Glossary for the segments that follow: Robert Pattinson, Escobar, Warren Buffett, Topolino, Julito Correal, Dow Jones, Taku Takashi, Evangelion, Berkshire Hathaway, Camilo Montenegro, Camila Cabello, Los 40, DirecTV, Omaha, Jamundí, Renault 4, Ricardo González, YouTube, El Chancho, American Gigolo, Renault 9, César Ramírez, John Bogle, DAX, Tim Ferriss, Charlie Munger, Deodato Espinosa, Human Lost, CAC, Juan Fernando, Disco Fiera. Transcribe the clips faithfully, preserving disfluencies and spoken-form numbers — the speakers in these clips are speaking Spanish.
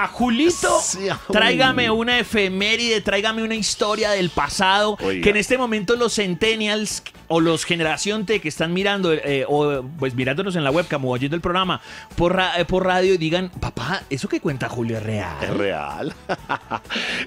A Julito, sí, tráigame una efeméride, tráigame una historia del pasado. Oiga. Que en este momento los centennials o los generación T que están mirando eh, o pues mirándonos en la webcam o oyendo el programa por, ra por radio y digan, papá, eso que cuenta Julio es real. Es real.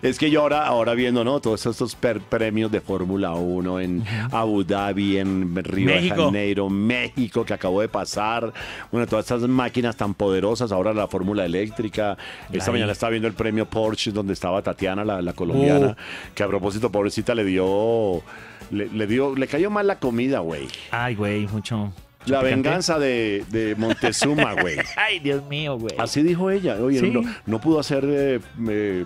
Es que yo ahora, ahora viendo, ¿no?, todos estos per premios de Fórmula uno en Abu Dhabi, en Río de Janeiro, México, que acabó de pasar. Bueno, todas estas máquinas tan poderosas, ahora la fórmula eléctrica. Esta mañana estaba viendo el premio Porsche, donde estaba Tatiana, la, la colombiana, uh. que a propósito, pobrecita, le dio, le, le dio, le cayó mal la comida, güey. Ay, güey, mucho... La venganza de, de Montezuma, güey. Ay, Dios mío, güey. Así dijo ella. Oye, ¿sí? no, no pudo hacer... Eh, eh,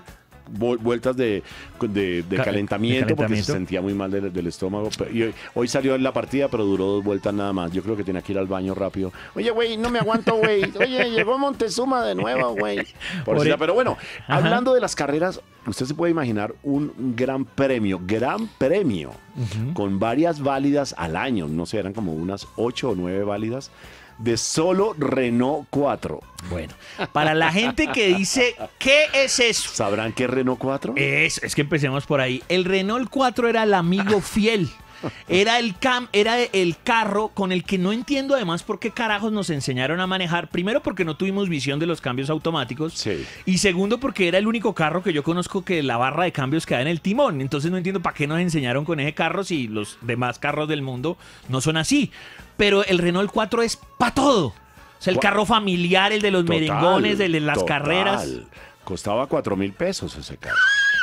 vueltas de, de, de, calentamiento, de calentamiento porque se sentía muy mal del, del estómago. Y hoy, hoy salió en la partida, pero duró dos vueltas nada más. Yo creo que tenía que ir al baño rápido. Oye, güey, no me aguanto, güey. Oye, llegó Montezuma de nuevo, güey. Pero bueno, ajá, hablando de las carreras, usted se puede imaginar un gran premio, gran premio, uh-huh, con varias válidas al año. No sé, eran como unas ocho o nueve válidas de solo Renault cuatro. Bueno, para la gente que dice, ¿qué es eso? ¿Sabrán qué es Renault cuatro? Es, es que empecemos por ahí. El Renault cuatro era el amigo fiel. Era el, cam, era el carro con el que no entiendo además por qué carajos nos enseñaron a manejar. Primero, porque no tuvimos visión de los cambios automáticos. Sí. Y segundo, porque era el único carro que yo conozco que la barra de cambios queda en el timón. Entonces no entiendo para qué nos enseñaron con ese carro si los demás carros del mundo no son así. Pero el Renault cuatro es para todo. O sea, el carro familiar, el de los total, merengones, el de las total. carreras. Costaba cuatro mil pesos ese carro.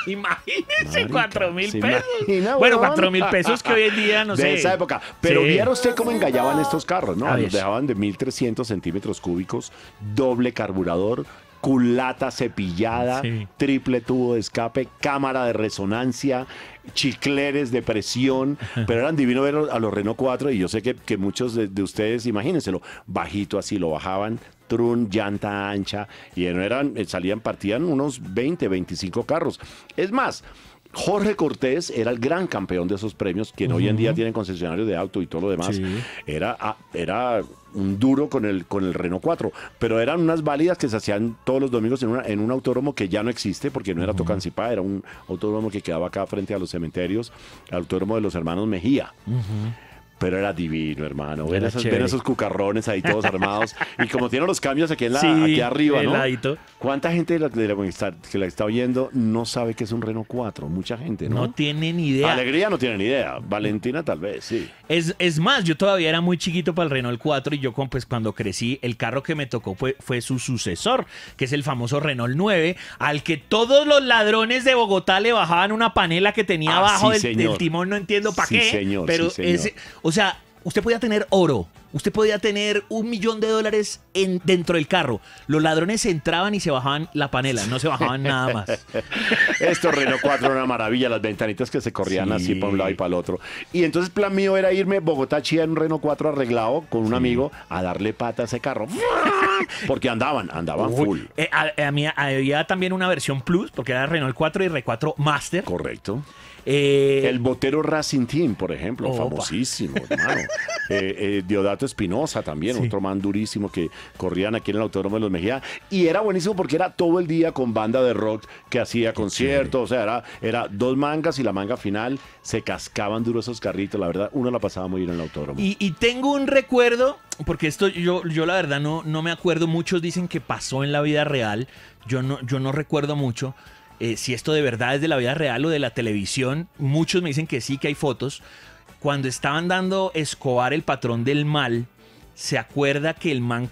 Imagínense, cuatro mil pesos. Imagina, bueno, cuatro mil pesos que hoy en día, no de sé. De esa época. Pero sí, viera usted cómo engallaban estos carros, ¿no? Los dejaban de mil trescientos centímetros cúbicos, doble carburador, culata cepillada, sí, triple tubo de escape, cámara de resonancia, chicleres de presión. Pero eran divino ver a los Renault cuatro y yo sé que, que muchos de, de ustedes, imagínenselo, bajito así lo bajaban, trun, llanta ancha, y eran, salían, partían unos veinte, veinticinco carros. Es más, Jorge Cortés era el gran campeón de esos premios, quien uh-huh, hoy en día tiene concesionarios de auto y todo lo demás. Sí. Era, era un duro con el, con el Renault cuatro, pero eran unas válidas que se hacían todos los domingos en, una, en un autódromo que ya no existe porque no era uh-huh, Tocancipá, era un autódromo que quedaba acá frente a los cementerios, el autódromo de los hermanos Mejía. Uh-huh. Pero era divino, hermano. Ven esos, ven esos cucarrones ahí todos armados. Y como tienen los cambios aquí, en la, sí, aquí arriba, ¿no? Ladito. ¿Cuánta gente de la, de la que, está, que la está oyendo no sabe que es un Renault cuatro? Mucha gente, ¿no? No tienen idea. Alegría no tienen idea. Valentina tal vez, sí. Es, es más, yo todavía era muy chiquito para el Renault cuatro y yo pues cuando crecí, el carro que me tocó fue, fue su sucesor, que es el famoso Renault nueve, al que todos los ladrones de Bogotá le bajaban una panela que tenía ah, abajo sí, del, del timón, no entiendo para sí, qué. Señor, pero sí, señor. Ese, O sea, usted podía tener oro, usted podía tener un millón de dólares en, dentro del carro. Los ladrones entraban y se bajaban la panela, no se bajaban nada más. Esto Renault cuatro era una maravilla, las ventanitas que se corrían sí, así para un lado y para el otro. Y entonces plan mío era irme Bogotá-Chía en un Renault cuatro arreglado con un sí, amigo a darle pata a ese carro. Porque andaban, andaban Uy, full. Eh, a, a mí había también una versión plus, porque era Renault cuatro y Re cuatro Master. Correcto. Eh, el Botero Racing Team, por ejemplo, opa, famosísimo, hermano. eh, eh, Deodato Espinosa también, sí, otro man durísimo que corrían aquí en el Autódromo de los Mejía. Y era buenísimo porque era todo el día con banda de rock que hacía conciertos. Sí. O sea, era, era dos mangas y la manga final. Se cascaban duro esos carritos. La verdad, uno la pasaba muy bien en el autódromo. Y, y tengo un recuerdo, porque esto yo, yo la verdad no, no me acuerdo. Muchos dicen que pasó en la vida real. Yo no, yo no recuerdo mucho. Eh, si esto de verdad es de la vida real o de la televisión, muchos me dicen que sí, que hay fotos. Cuando estaban dando Escobar, el patrón del mal, se acuerda que el man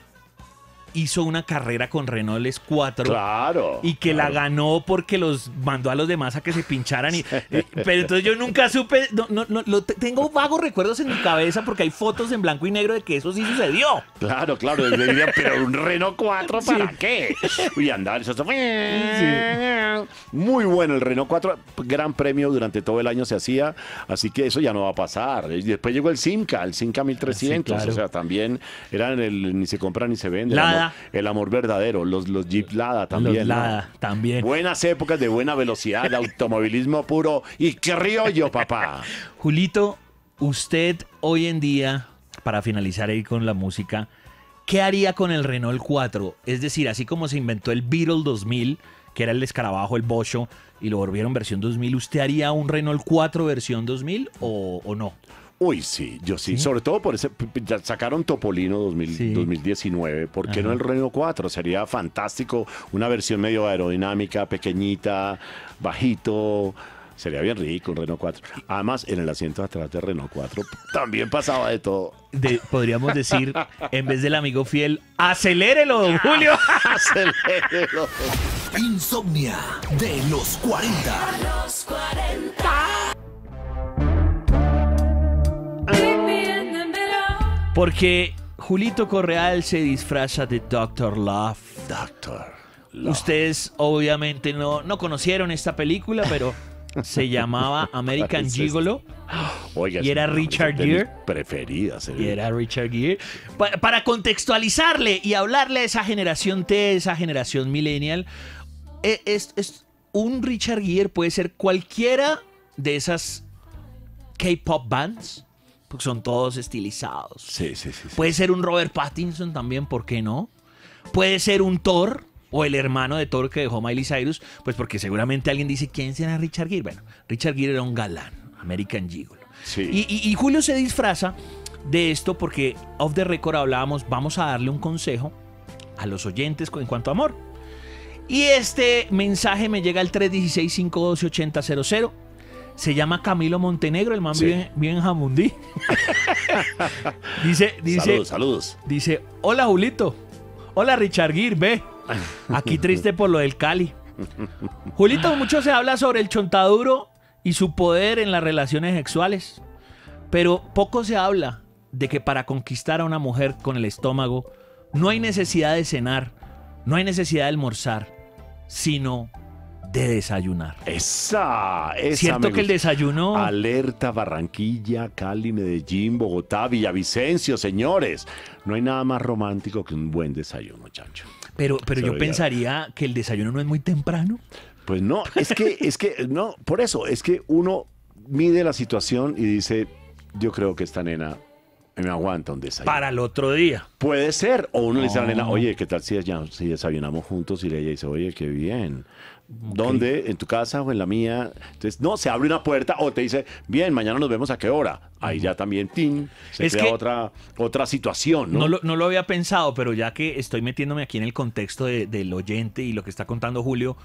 hizo una carrera con Renault cuatro. Claro. Y que claro, la ganó porque los mandó a los demás a que se pincharan. Y, y, pero entonces yo nunca supe. No, no, no, lo, tengo vagos recuerdos en mi cabeza porque hay fotos en blanco y negro de que eso sí sucedió. Claro, claro. Pero un Renault cuatro, ¿para sí, qué? Y andar. Eso, sí. Muy bueno el Renault cuatro. Gran premio durante todo el año se hacía. Así que eso ya no va a pasar. Después llegó el SIMCA, el SIMCA mil trescientos. Sí, claro. O sea, también eran el ni se compra ni se vende. Nada. El amor verdadero, los, los Jeep Lada también. Los Lada, ¿no? También. Buenas épocas de buena velocidad, de automovilismo puro y criollo, papá. Julito, usted hoy en día, para finalizar ahí con la música, ¿qué haría con el Renault cuatro? Es decir, así como se inventó el Beetle dos mil, que era el escarabajo, el bocho, y lo volvieron versión dos mil, ¿usted haría un Renault cuatro versión dos mil o, o no? Uy, sí, yo sí. ¿Sí? Sobre todo por ese... Sacaron Topolino dos mil, sí. dos mil diecinueve. ¿Por qué Ajá. no el Renault cuatro? Sería fantástico. Una versión medio aerodinámica, pequeñita, bajito... Sería bien rico el Renault cuatro. Además, en el asiento atrás de Renault cuatro también pasaba de todo. De, podríamos decir, en vez del amigo fiel, ¡acelérelo, don Julio! ¡Acelérelo! Insomnia de los cuarenta. Los cuarenta. Porque Julito Correal se disfraza de doctor Love. Doctor Love. Ustedes obviamente no, no conocieron esta película, pero... Se llamaba American Gigolo. Oiga, y era Richard Gere. Preferida, y era Richard Gere. Pa para contextualizarle y hablarle a esa generación T, esa generación millennial, es, es, es un Richard Gere puede ser cualquiera de esas K-pop bands, porque son todos estilizados. Sí, sí, sí, sí. Puede ser un Robert Pattinson también, ¿por qué no? Puede ser un Thor. O el hermano de Thor que dejó Miley Cyrus, pues porque seguramente alguien dice, ¿quién será Richard Gere? Bueno, Richard Gere era un galán, American Gigolo. Sí. Y, y, y Julio se disfraza de esto porque off the record hablábamos, vamos a darle un consejo a los oyentes en cuanto a amor. Y este mensaje me llega al tres uno seis, cinco uno dos, ocho cero cero cero. Se llama Camilo Montenegro, el man sí. vive, vive en Jamundí. dice, dice, saludos, saludos. Dice, hola Julito, hola Richard Gere, ve. Aquí triste por lo del Cali. Julito, mucho se habla sobre el chontaduro y su poder en las relaciones sexuales, pero poco se habla de que para conquistar a una mujer con el estómago no hay necesidad de cenar, no hay necesidad de almorzar, sino de desayunar. Esa, esa. Cierto que el desayuno... Alerta, Barranquilla, Cali, Medellín, Bogotá, Villavicencio, señores. No hay nada más romántico que un buen desayuno, chancho. Pero, pero yo pensaría que el desayuno no es muy temprano. Pues no, es que, es que, no, por eso, es que uno mide la situación y dice, yo creo que esta nena me aguanta un desayuno. Para el otro día. Puede ser, o uno no. le dice a la nena, oye, ¿qué tal si, ya, si desayunamos juntos? Y ella dice, oye, qué bien. Okay. ¿Dónde? ¿En tu casa o en la mía? Entonces, no, se abre una puerta o te dice, bien, mañana nos vemos a qué hora. Ahí ya también, tin, se es crea que otra, otra situación, ¿no? No lo, no lo había pensado, pero ya que estoy metiéndome aquí en el contexto de, del oyente y lo que está contando Julio,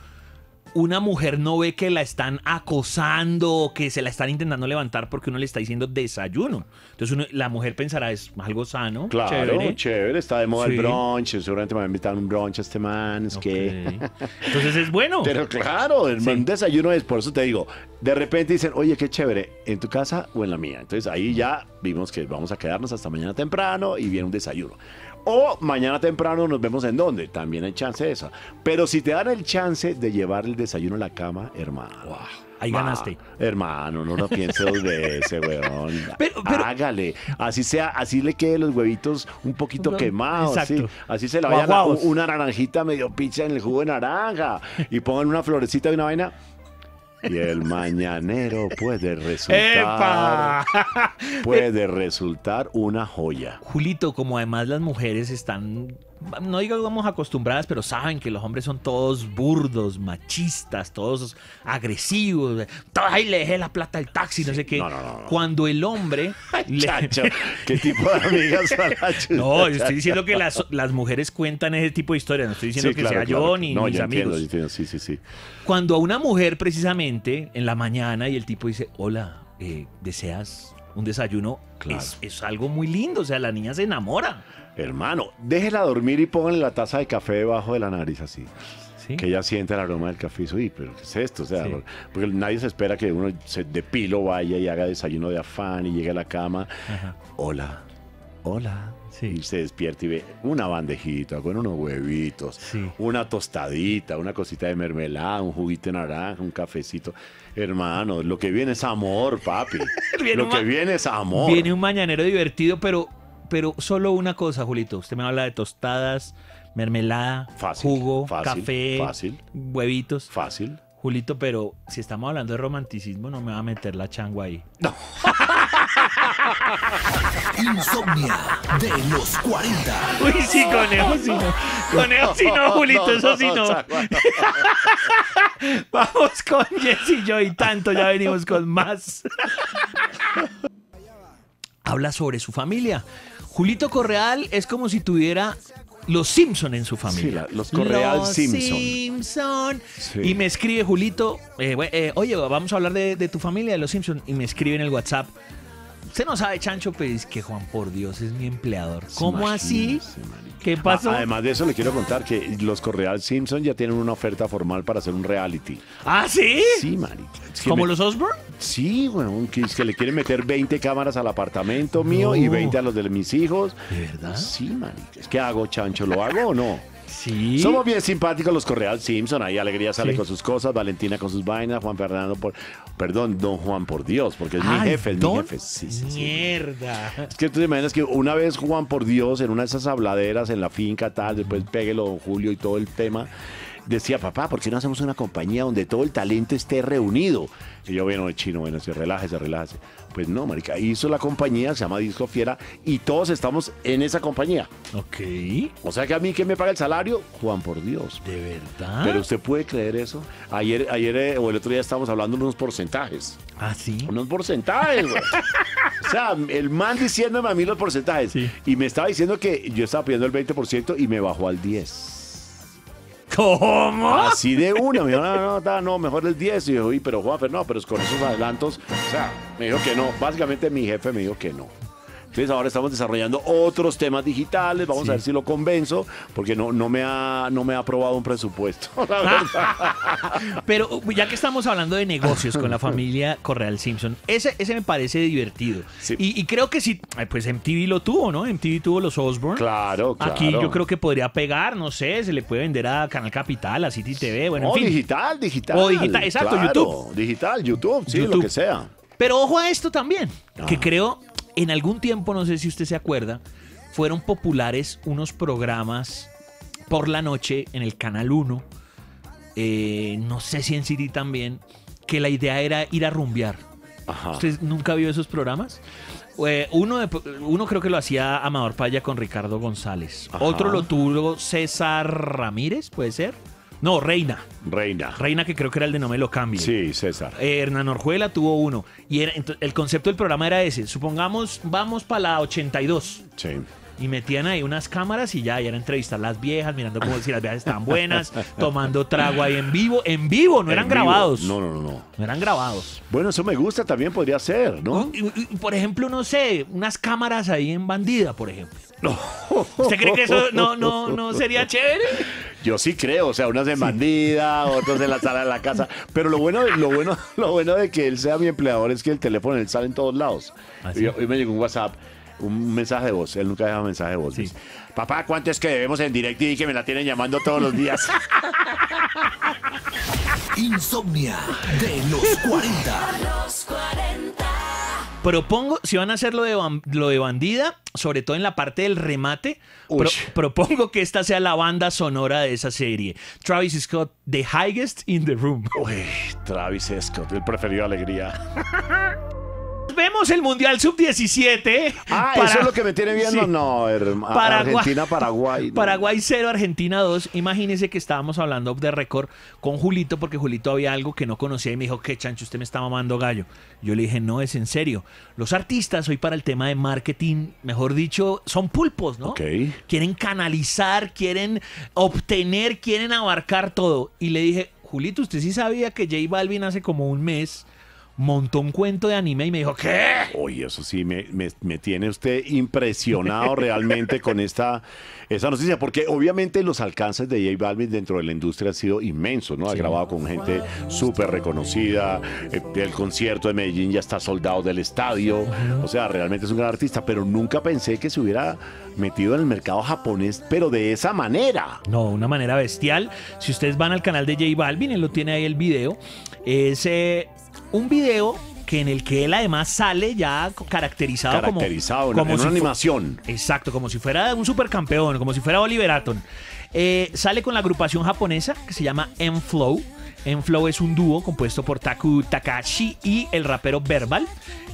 una mujer no ve que la están acosando o que se la están intentando levantar porque uno le está diciendo desayuno. Entonces, uno, la mujer pensará, es algo sano, claro, chévere. chévere, está de moda sí. el brunch, seguramente me va a invitar un brunch a este man, es okay. que... Entonces, es bueno. Pero claro, el sí. desayuno es, por eso te digo, de repente dicen, oye, qué chévere, ¿en tu casa o en la mía? Entonces, ahí ya vimos que vamos a quedarnos hasta mañana temprano y viene un desayuno. O mañana temprano nos vemos en dónde. También hay chance de eso. Pero si te dan el chance de llevar el desayuno a la cama, hermano. Wow, ahí ma, ganaste. Hermano, no lo piense dos veces, weón. Pero, pero, hágale. Así sea, así le quede los huevitos un poquito no, quemados. Así, así se le vaya la, una naranjita medio picha en el jugo de naranja. Y pongan una florecita y una vaina. Y el mañanero puede resultar, ¡epa! Puede resultar una joya. Julito, como además las mujeres están, no digamos acostumbradas, pero saben que los hombres son todos burdos, machistas, todos agresivos. Ay, le dejé la plata al taxi, sí, no sé qué. No, no, no, no. Cuando el hombre... le... Chacho, ¿qué tipo de amigas son las No, yo estoy diciendo que las, las mujeres cuentan ese tipo de historias. No estoy diciendo sí, que claro, sea claro. yo ni no, mis yo amigos. Entiendo, yo entiendo. Sí, sí, sí. Cuando a una mujer precisamente en la mañana y el tipo dice, hola, eh, ¿deseas un desayuno? Claro. Es, es algo muy lindo, o sea, la niña se enamora. Hermano, déjela dormir y póngale la taza de café debajo de la nariz así. ¿Sí? Que ella sienta el aroma del café y dice, uy, pero ¿qué es esto? O sea, sí. porque nadie se espera que uno se de pilo vaya y haga desayuno de afán y llegue a la cama. Ajá. Hola, hola. Sí. Y se despierta y ve una bandejita con unos huevitos, sí. una tostadita, una cosita de mermelada, un juguito de naranja, un cafecito. Hermano, lo que viene es amor, papi. Lo que viene es amor. Viene un mañanero divertido, pero... Pero solo una cosa, Julito. Usted me habla de tostadas, mermelada, fácil, jugo, fácil, café, fácil, huevitos. Fácil. Julito, pero si estamos hablando de romanticismo, no me va a meter la changua ahí. No. Insomnia de los cuarenta. Uy, sí, conejo, sí. Conejo, sí, no, Julito, no, eso sí, no. no. Vamos con Jess y yo y tanto, ya venimos con más. Habla sobre su familia. Julito Correal es como si tuviera los Simpson en su familia. Sí, los Correal los Simpson. Simpson. Sí. Y me escribe Julito, eh, eh, oye, vamos a hablar de, de tu familia, de los Simpson. Y me escribe en el WhatsApp. Usted no sabe, Chancho, pero es que Juan por Dios es mi empleador. ¿Cómo así? ¿Qué pasó? Además de eso, le quiero contar que los Correal Simpson ya tienen una oferta formal para hacer un reality. ¿Ah, sí? Sí, marica. Es que ¿Como me... los Osborne? Sí, bueno, que es que le quieren meter veinte cámaras al apartamento mío no. y veinte a los de mis hijos. ¿De verdad? Sí, marica. ¿Es que hago, Chancho? ¿Lo hago o no? Sí. Somos bien simpáticos los Correal Simpson. Ahí Alegría sale sí. con sus cosas, Valentina con sus vainas, Juan Fernando por... Perdón, don Juan por Dios, porque es Ay, mi jefe, es don... mi jefe. Sí, sí, sí. ¡Mierda! Es que tú te imaginas que una vez Juan por Dios, en una de esas habladeras en la finca, tal, después péguelo don Julio y todo el tema, decía, papá, ¿por qué no hacemos una compañía donde todo el talento esté reunido? Y yo, bueno, el chino, bueno, se relaje, se relaje. Pues no, marica, hizo la compañía, se llama Disco Fiera, y todos estamos en esa compañía. Ok. O sea que a mí, ¿quién me paga el salario? Juan por Dios. ¿De verdad? Pero usted puede creer eso. Ayer, ayer o el otro día estábamos hablando de unos porcentajes. Ah, sí. Unos porcentajes, güey. O sea, el man diciéndome a mí los porcentajes. Sí. Y me estaba diciendo que yo estaba pidiendo el veinte por ciento y me bajó al diez por ciento. ¿Cómo? Así de una, me dijo, no, no, no, mejor el diez. Y yo, uy, pero Juanfer, no, pero con esos adelantos, o sea, me dijo que no. Básicamente mi jefe me dijo que no. Entonces ahora estamos desarrollando otros temas digitales, vamos sí. a ver si lo convenzo, porque no, no, me ha, no me ha aprobado un presupuesto, la verdad. Pero ya que estamos hablando de negocios con la familia Correal Simpson, ese, ese me parece divertido. Sí. Y, y creo que sí, pues M T V lo tuvo, ¿no? M T V tuvo los Osborne. Claro, claro. Aquí yo creo que podría pegar, no sé, se le puede vender a Canal Capital, a City T V, bueno, en oh, fin. digital, digital. O digital, exacto, claro, YouTube. Digital, YouTube, sí, YouTube. Lo que sea. Pero ojo a esto también, ah. que creo... En algún tiempo, no sé si usted se acuerda, fueron populares unos programas por la noche en el Canal uno, eh, no sé si en City también, que la idea era ir a rumbear. Ajá. ¿Usted nunca vio esos programas? Eh, uno, de, uno creo que lo hacía Amador Paya con Ricardo González. Ajá. Otro lo tuvo César Ramírez, puede ser. No, Reina. Reina. Reina, que creo que era el de No me lo cambie. Sí, César. Eh, Hernán Orjuela tuvo uno. Y era, el concepto del programa era ese. Supongamos, vamos para la ochenta y dos. Sí. Y metían ahí unas cámaras y ya, y era entrevistar a las viejas, mirando cómo si las viejas estaban buenas, tomando trago ahí en vivo. En vivo, no eran vivo. grabados. No, no, no, no. No eran grabados. Bueno, eso me gusta también, podría ser, ¿no? Y, y, y, por ejemplo, no sé, unas cámaras ahí en Bandida, por ejemplo. No. ¿Usted cree que eso no, no, no sería chévere? Yo sí creo, o sea, unas en Bandida, sí. otras en la sala de la casa. Pero lo bueno, lo bueno, lo bueno de que él sea mi empleador es que el teléfono él sale en todos lados. ¿Ah, sí? Yo, hoy me llegó un WhatsApp, un mensaje de voz. Él nunca deja mensaje de voz. Sí. Dice, papá, ¿cuánto es que debemos en DirecTV que me la tienen llamando todos los días? Insomnia de los cuarenta. Propongo, si van a hacer lo de, lo de Bandida, sobre todo en la parte del remate, pro, propongo que esta sea la banda sonora de esa serie. Travis Scott, The Highest in the Room. Uy, Travis Scott, el preferido Alegría. Vemos el Mundial sub diecisiete. Ah, para, eso es lo que me tiene viendo. Sí. No, hermano. Argentina, Paraguay. No. Paraguay cero, Argentina dos. Imagínense que estábamos hablando de récord con Julito, porque Julito había algo que no conocía y me dijo, ¿qué, Chancho? Usted me está mamando gallo. Yo le dije, no, es en serio. Los artistas hoy para el tema de marketing, mejor dicho, son pulpos, ¿no? Okay. Quieren canalizar, quieren obtener, quieren abarcar todo. Y le dije, Julito, ¿usted sí sabía que J Balvin hace como un mes montó un cuento de anime? Y me dijo, ¿qué? Oye, eso sí, me, me, me tiene usted impresionado realmente con esta, esta noticia, porque obviamente los alcances de J Balvin dentro de la industria han sido inmensos, ¿no? Sí. Ha grabado con gente súper reconocida, el concierto de Medellín ya está soldado del estadio, o sea, realmente es un gran artista, pero nunca pensé que se hubiera metido en el mercado japonés, pero de esa manera. No, una manera bestial. Si ustedes van al canal de J Balvin, él lo tiene ahí el video, es... Eh, un video que en el que él además sale ya caracterizado, caracterizado como, como en si una animación. Exacto, como si fuera un supercampeón, como si fuera Oliver Atom. Eh, sale con la agrupación japonesa que se llama M-Flow. M-Flow es un dúo compuesto por Taku Takashi y el rapero Verbal.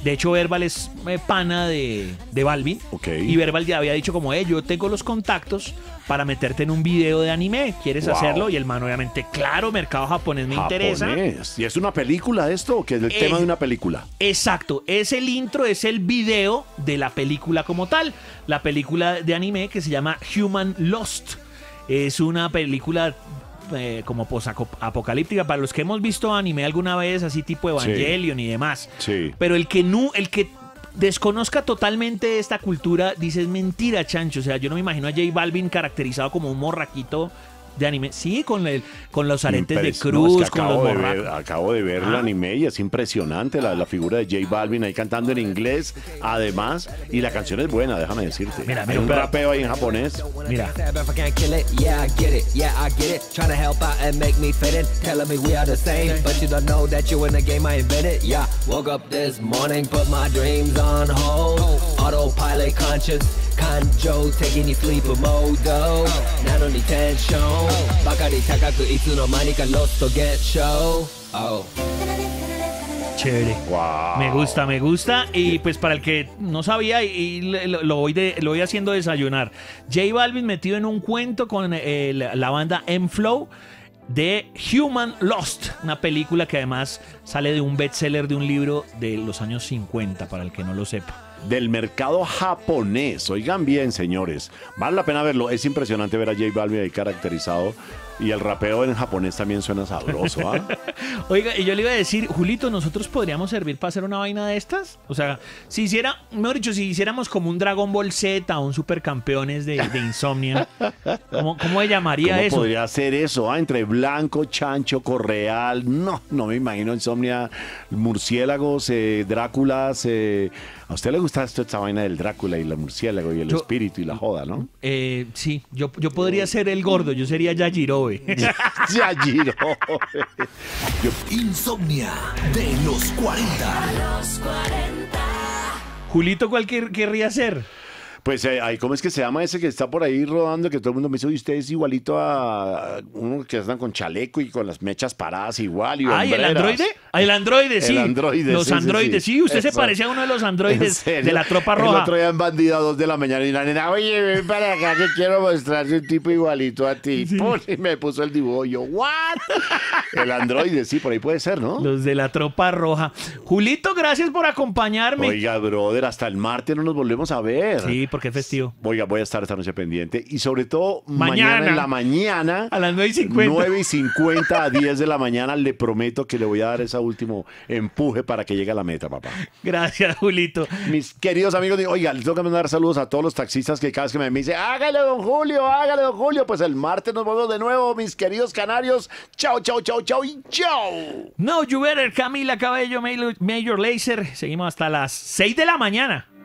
De hecho, Verbal es eh, pana de, de Balvin. Okay. Y Verbal ya había dicho como, eh, yo tengo los contactos para meterte en un video de anime. ¿Quieres wow. hacerlo? Y el man, obviamente, claro, mercado japonés me japonés. interesa. ¿Y es una película esto o que es el eh, tema de una película? Exacto. Es el intro, es el video de la película como tal. La película de anime que se llama Human Lost. Es una película... Eh, como posapocalíptica para los que hemos visto anime alguna vez, así tipo Evangelion sí. y demás. Sí. Pero el que no, el que desconozca totalmente esta cultura dice es mentira, chancho. O sea, yo no me imagino a J Balvin caracterizado como un morraquito de anime. Sí, con, el, con los aretes de cruz, no, es que acabo con los de ver, acabo de ver ah. el anime y es impresionante la, la figura de J Balvin ahí cantando en inglés, además, y la canción es buena, déjame decirte. Mira, mira, hay un rapeo ahí en japonés. Mira. Kanjo taking you sleep a modo not only tension bakari takaku itsu no mani ka lost to get show. Oh, chévere. Wow. Me gusta, me gusta. Y pues para el que no sabía, y lo, lo, voy, de, lo voy haciendo desayunar, J Balvin metido en un cuento con eh, la, la banda M-Flow de Human Lost, una película que además sale de un bestseller de un libro de los años cincuenta, para el que no lo sepa. Del mercado japonés, oigan bien, señores, vale la pena verlo. Es impresionante ver a J Balvin ahí caracterizado, y el rapeo en japonés también suena sabroso, ¿eh? Oiga, y yo le iba a decir, Julito, ¿nosotros podríamos servir para hacer una vaina de estas? O sea, si hiciera, mejor dicho, si hiciéramos como un Dragon Ball Z, un Supercampeones de, de Insomnia, ¿cómo, cómo le llamaría ¿Cómo eso? ¿Cómo podría ser eso? Ah, entre Blanco, Chancho, Correal, no, no me imagino Insomnia, murciélagos, eh, Dráculas, eh, ¿a usted le gusta esto, esta vaina del Drácula y el murciélago y el yo, espíritu y la joda, no? Eh, sí, yo, yo podría ser el gordo, yo sería Yajiro. Ya giró. Insomnia de los cuarenta. Julito, ¿cuál quer querría ser? Pues ahí, ¿cómo es que se llama ese que está por ahí rodando? Que todo el mundo me dice, usted es igualito a uno que andan con chaleco y con las mechas paradas igual. Y ay, ¿el androide? El androide, sí. El androide, los sí, androides, sí. sí. Usted Eso. se parece a uno de los androides de la tropa roja. El otro día en Bandida a dos de la mañana y la nena, oye, ven para acá que quiero mostrarte un tipo igualito a ti. Sí. Pum, y me puso el dibujo. Yo, ¿what? El androide, sí, por ahí puede ser, ¿no? Los de la tropa roja. Julito, gracias por acompañarme. Oiga, brother, hasta el martes no nos volvemos a ver. Sí, por porque es festivo. Voy a, voy a estar esta noche pendiente. Y sobre todo, mañana, mañana en la mañana. A las nueve y cincuenta. nueve y cincuenta a diez de la mañana. Le prometo que le voy a dar ese último empuje para que llegue a la meta, papá. Gracias, Julito. Mis queridos amigos, oiga, les tengo que mandar saludos a todos los taxistas que cada vez que me dicen, hágale, don Julio, hágale, don Julio. Pues el martes nos vemos de nuevo, mis queridos canarios. Chao, chao, chao, chao y chao. No, you better, Camila Cabello, Mayor Laser. Seguimos hasta las seis de la mañana.